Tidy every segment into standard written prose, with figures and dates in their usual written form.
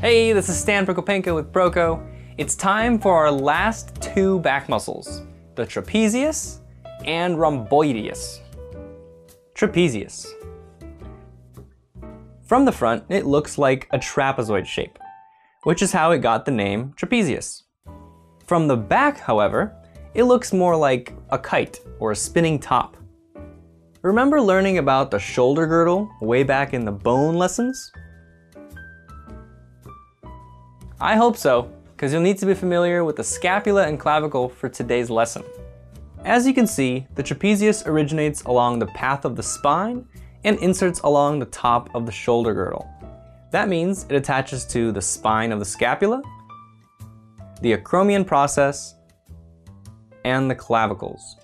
Hey, this is Stan Prokopenko with Proko. It's time for our last two back muscles, the trapezius and rhomboideus. Trapezius. From the front, it looks like a trapezoid shape, which is how it got the name trapezius. From the back, however, it looks more like a kite or a spinning top. Remember learning about the shoulder girdle way back in the bone lessons? I hope so, because you'll need to be familiar with the scapula and clavicle for today's lesson. As you can see, the trapezius originates along the path of the spine and inserts along the top of the shoulder girdle. That means it attaches to the spine of the scapula, the acromion process, and the clavicles.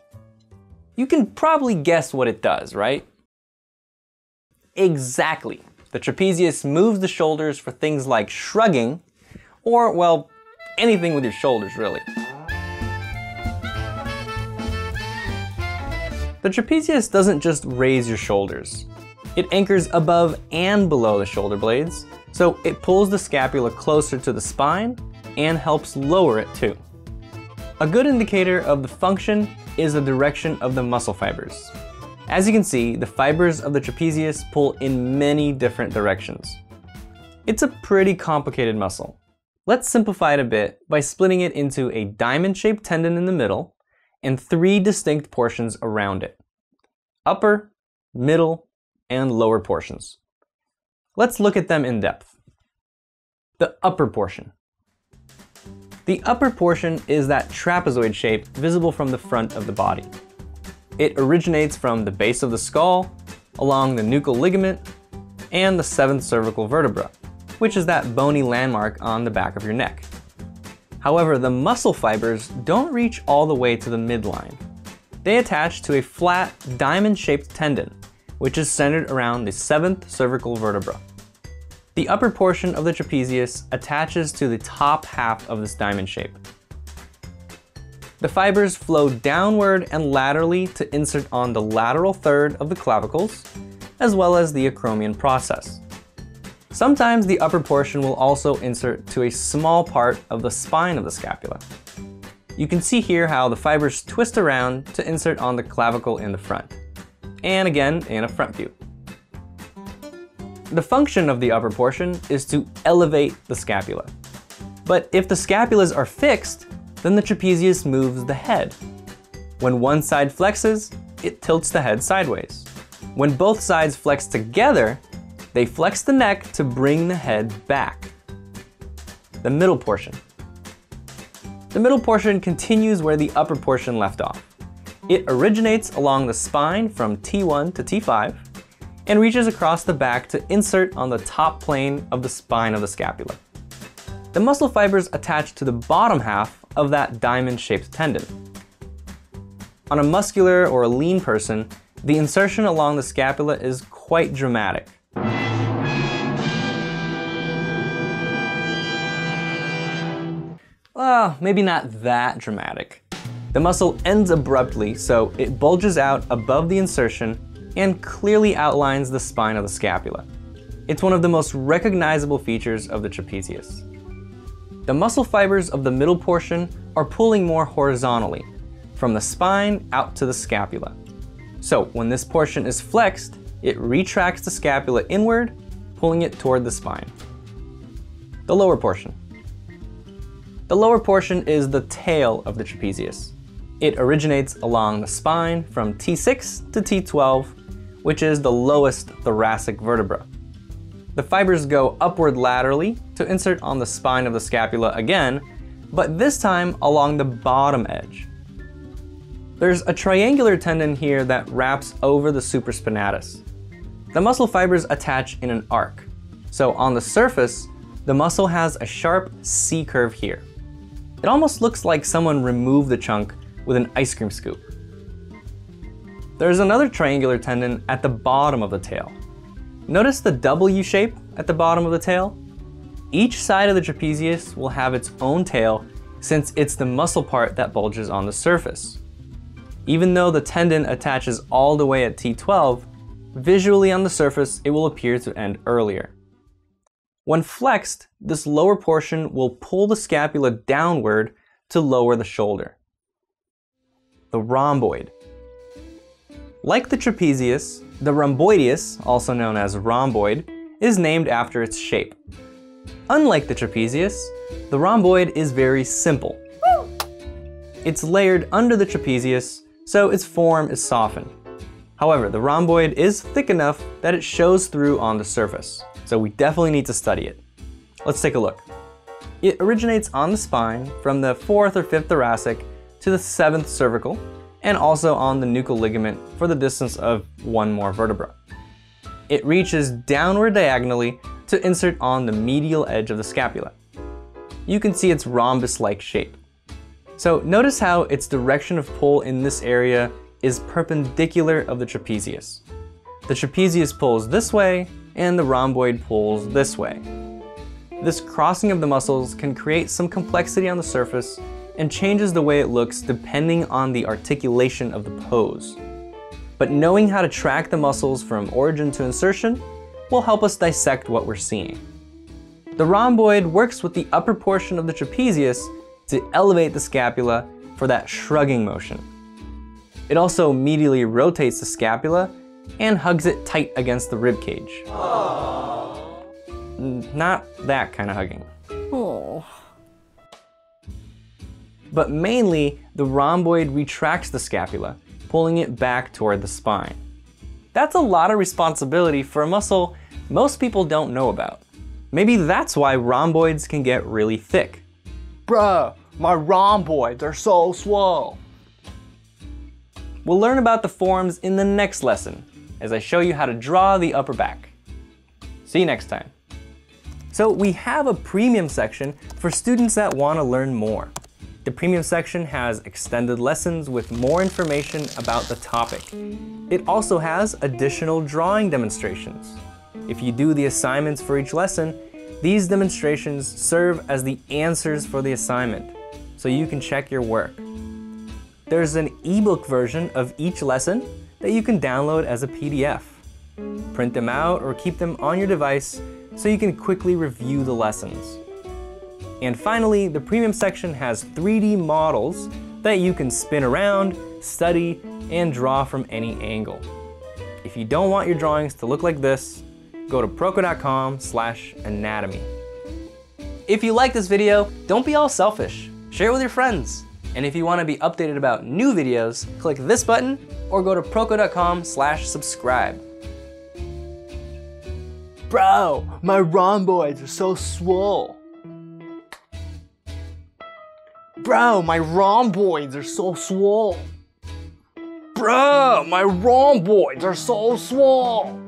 You can probably guess what it does, right? Exactly. The trapezius moves the shoulders for things like shrugging, or, well, anything with your shoulders, really. The trapezius doesn't just raise your shoulders. It anchors above and below the shoulder blades, so it pulls the scapula closer to the spine and helps lower it too. A good indicator of the function is the direction of the muscle fibers. As you can see, the fibers of the trapezius pull in many different directions. It's a pretty complicated muscle. Let's simplify it a bit by splitting it into a diamond-shaped tendon in the middle and three distinct portions around it: upper, middle, and lower portions. Let's look at them in depth. The upper portion. The upper portion is that trapezoid shape visible from the front of the body. It originates from the base of the skull, along the nuchal ligament, and the seventh cervical vertebra, which is that bony landmark on the back of your neck. However, the muscle fibers don't reach all the way to the midline. They attach to a flat, diamond-shaped tendon, which is centered around the seventh cervical vertebra. The upper portion of the trapezius attaches to the top half of this diamond shape. The fibers flow downward and laterally to insert on the lateral third of the clavicles, as well as the acromion process. Sometimes the upper portion will also insert to a small part of the spine of the scapula. You can see here how the fibers twist around to insert on the clavicle in the front, and again in a front view. The function of the upper portion is to elevate the scapula. But if the scapulas are fixed, then the trapezius moves the head. When one side flexes, it tilts the head sideways. When both sides flex together, they flex the neck to bring the head back. The middle portion. The middle portion continues where the upper portion left off. It originates along the spine from T1 to T5 and reaches across the back to insert on the top plane of the spine of the scapula. The muscle fibers attach to the bottom half of that diamond-shaped tendon. On a muscular or a lean person, the insertion along the scapula is quite dramatic. Well, maybe not that dramatic. The muscle ends abruptly, so it bulges out above the insertion and clearly outlines the spine of the scapula. It's one of the most recognizable features of the trapezius. The muscle fibers of the middle portion are pulling more horizontally, from the spine out to the scapula. So when this portion is flexed, it retracts the scapula inward, pulling it toward the spine. The lower portion. The lower portion is the tail of the trapezius. It originates along the spine from T6 to T12, which is the lowest thoracic vertebra. The fibers go upward laterally to insert on the spine of the scapula again, but this time along the bottom edge. There's a triangular tendon here that wraps over the supraspinatus. The muscle fibers attach in an arc. So on the surface, the muscle has a sharp C curve here. It almost looks like someone removed the chunk with an ice cream scoop. There's another triangular tendon at the bottom of the tail. Notice the W shape at the bottom of the tail? Each side of the trapezius will have its own tail since it's the muscle part that bulges on the surface. Even though the tendon attaches all the way at T12, Visually on the surface, it will appear to end earlier. When flexed, this lower portion will pull the scapula downward to lower the shoulder. The rhomboid. Like the trapezius, the rhomboideus, also known as rhomboid, is named after its shape. Unlike the trapezius, the rhomboid is very simple. It's layered under the trapezius, so its form is softened. However, the rhomboid is thick enough that it shows through on the surface, so we definitely need to study it. Let's take a look. It originates on the spine from the 4th or 5th thoracic to the 7th cervical, and also on the nuchal ligament for the distance of one more vertebra. It reaches downward diagonally to insert on the medial edge of the scapula. You can see its rhombus-like shape. So notice how its direction of pull in this area is perpendicular of the trapezius. The trapezius pulls this way, and the rhomboid pulls this way. This crossing of the muscles can create some complexity on the surface and changes the way it looks depending on the articulation of the pose. But knowing how to track the muscles from origin to insertion will help us dissect what we're seeing. The rhomboid works with the upper portion of the trapezius to elevate the scapula for that shrugging motion. It also medially rotates the scapula and hugs it tight against the rib cage. Aww. Not that kind of hugging. Aww. But mainly, the rhomboid retracts the scapula, pulling it back toward the spine. That's a lot of responsibility for a muscle most people don't know about. Maybe that's why rhomboids can get really thick. Bruh, my rhomboids are so swole. We'll learn about the forms in the next lesson, as I show you how to draw the upper back. See you next time. So we have a premium section for students that want to learn more. The premium section has extended lessons with more information about the topic. It also has additional drawing demonstrations. If you do the assignments for each lesson, these demonstrations serve as the answers for the assignment, so you can check your work. There's an ebook version of each lesson that you can download as a PDF. Print them out or keep them on your device so you can quickly review the lessons. And finally, the premium section has 3D models that you can spin around, study, and draw from any angle. If you don't want your drawings to look like this, go to proko.com/anatomy. If you like this video, don't be all selfish. Share it with your friends. And if you want to be updated about new videos, click this button or go to proko.com/subscribe. Bro, my rhomboids are so swole. Bro, my rhomboids are so swole. Bro, my rhomboids are so swole.